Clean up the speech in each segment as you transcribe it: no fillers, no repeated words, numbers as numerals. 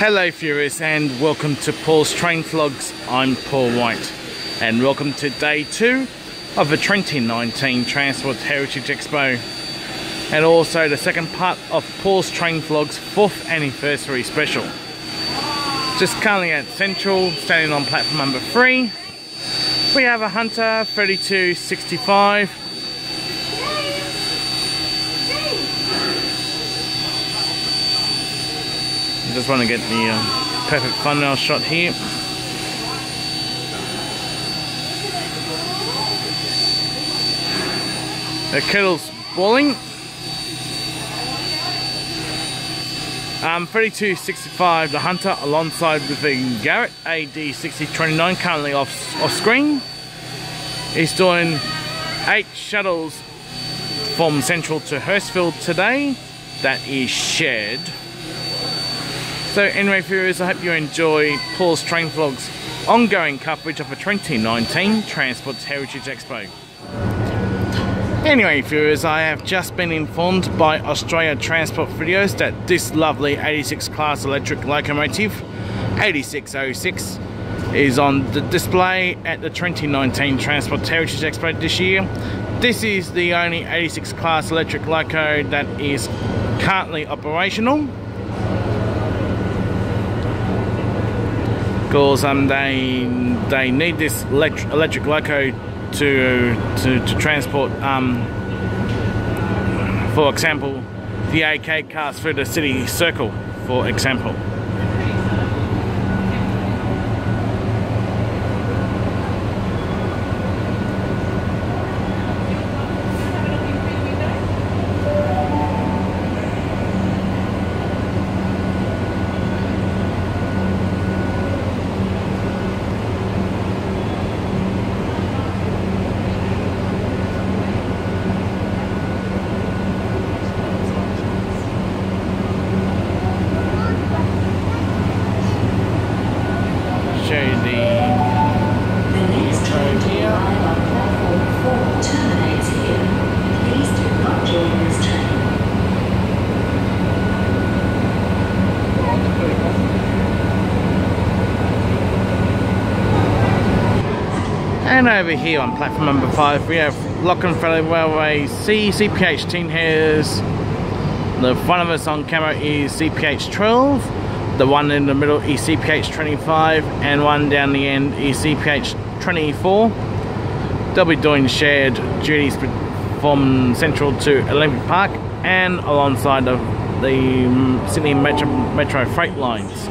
Hello Furious, and welcome to Paul's Train Vlogs. I'm Paul White and welcome to day 2 of the 2019 Transport Heritage Expo, and also the second part of Paul's Train Vlogs 4th anniversary special. Just currently at Central, standing on platform number 3, we have a Hunter 3265. I just want to get the perfect thumbnail shot here. The kettle's boiling. 3265, the Hunter, alongside with the Garrett AD6029, currently off screen. He's doing 8 shuttles from Central to Hurstville today. That is shared. So anyway, viewers, I hope you enjoy Paul's Train Vlogs' ongoing coverage of the 2019 Transport Heritage Expo. Anyway, viewers, I have just been informed by Australia Transport videos that this lovely 86 class electric locomotive, 8606, is on the display at the 2019 Transport Heritage Expo this year. This is the only 86 class electric loco that is currently operational. Because they need this electric loco to transport, for example, the VAK cars through the city circle, for example. And over here on platform number 5, we have Lock and Fellow Railway C, CPH 10 hairs. The front of us on camera is CPH 12, the one in the middle is CPH 25, and one down the end is CPH 24. They'll be doing shared duties from Central to Olympic Park and alongside of the Sydney Metro freight lines.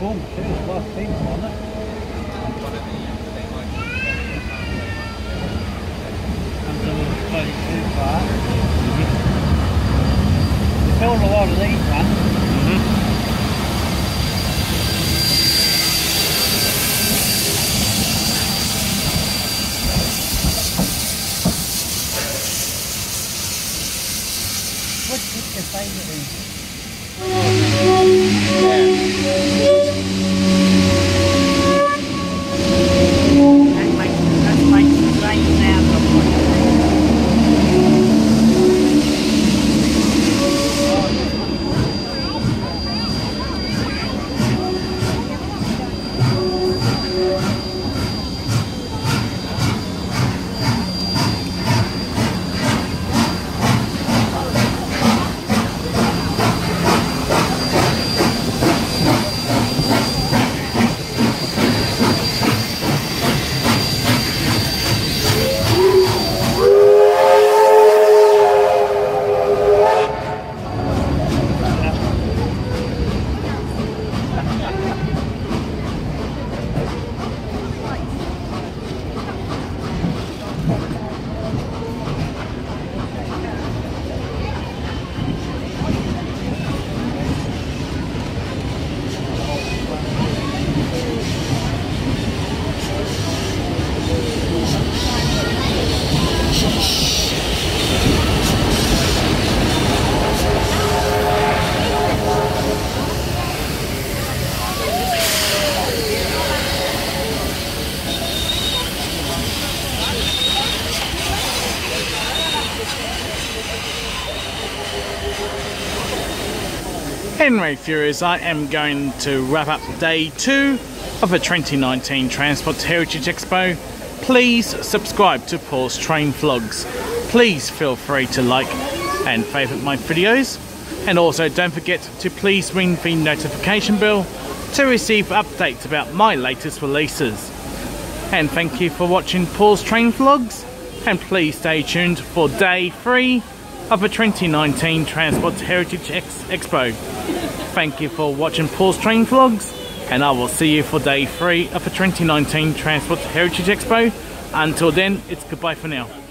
boom, there's last thing on it. Comes in with a bloody bar. They build a lot of these ones. What's your favourite one? Yeah. Anyway, Furious, I am going to wrap up day 2 of the 2019 Transport Heritage Expo. Please subscribe to Paul's Train Vlogs. Please feel free to like and favourite my videos. And also don't forget to please ring the notification bell to receive updates about my latest releases. And thank you for watching Paul's Train Vlogs. And please stay tuned for day 3 of the 2019 Transport Heritage Expo. Thank you for watching Paul's Train Vlogs, and I will see you for day 3 of the 2019 Transport Heritage Expo. Until then, it's goodbye for now.